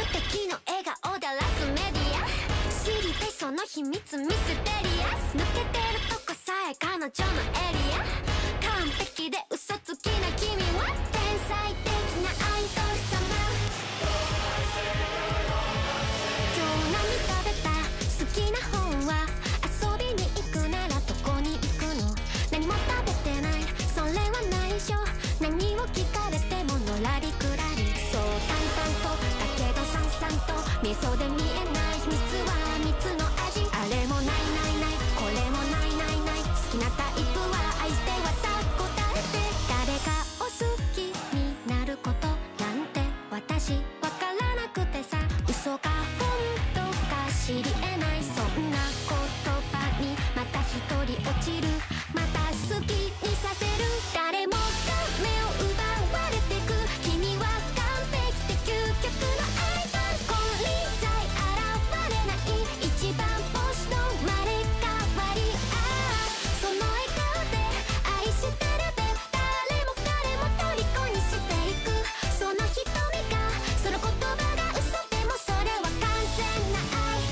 無敵の笑顔だらすメディア知りたいその秘密ミステリアス抜けてるとこさえ彼女のエリア完璧で嘘つきな君は天才的なアイドル様今日何食べた好きな本は遊びに行くならどこに行くの何も食べてないそれは内緒何を聞かれてものらりくらりそう淡々とだけどさんさんと味噌で見えない秘密は蜜の味あれもないないないこれもないないない好きなタイプは相手はさ答えて誰かを好きになることなんて私わからなくてさ嘘か本当か知りえないそんな言葉にまた一人落ちるまた好きにさせる誰もが目を奪われてく君は完璧で究極のアイドルこれさえ現れない一番星の生まれ変わりああその笑顔で愛してるで誰も彼も虜にしていくその瞳がその言葉が嘘でもそれは完全な愛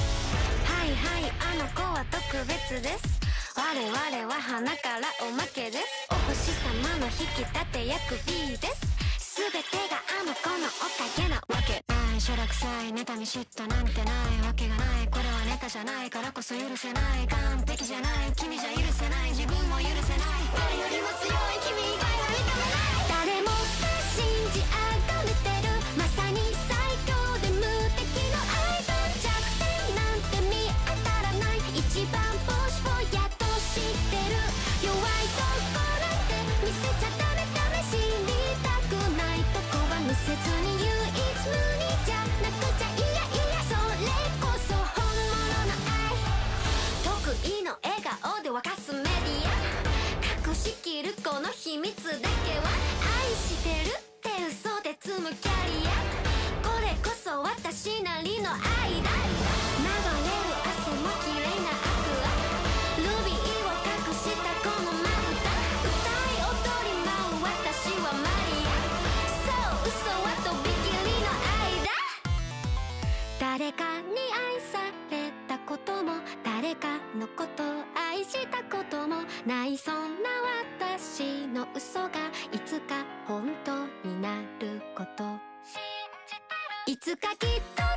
はいはいあの子は特別です我々は花からおまけですお星様の引き立て役 B です全てがあの子のおかげなわけないしょらくさい妬み嫉妬なんてないわけがないこれはネタじゃないからこそ許せない完璧じゃない君じゃ許せない自分も許せない誰よりも強い君以外は認めない誰もが信じ崇めてるまさに最強で無敵のアイドル弱点なんて見当たらない一番星をやっと知ってる弱いとこなんて見せちゃダメダメ知りたくないとこは見せずに唯一無二じゃなくちゃいやいやそれこそ本物の愛得意の笑顔で沸かすメディア隠しきるこの秘密だけは愛してるって嘘で積むキャリアこれこそ私なりの愛だ流れる汗も綺麗なアクアルビーを隠したこのまぶた歌い踊り舞う私はマリアそう嘘はとびきりの愛だ誰かに愛されたことも誰かのことを愛したこともないそんな私の嘘がいつか本当になることいつかきっと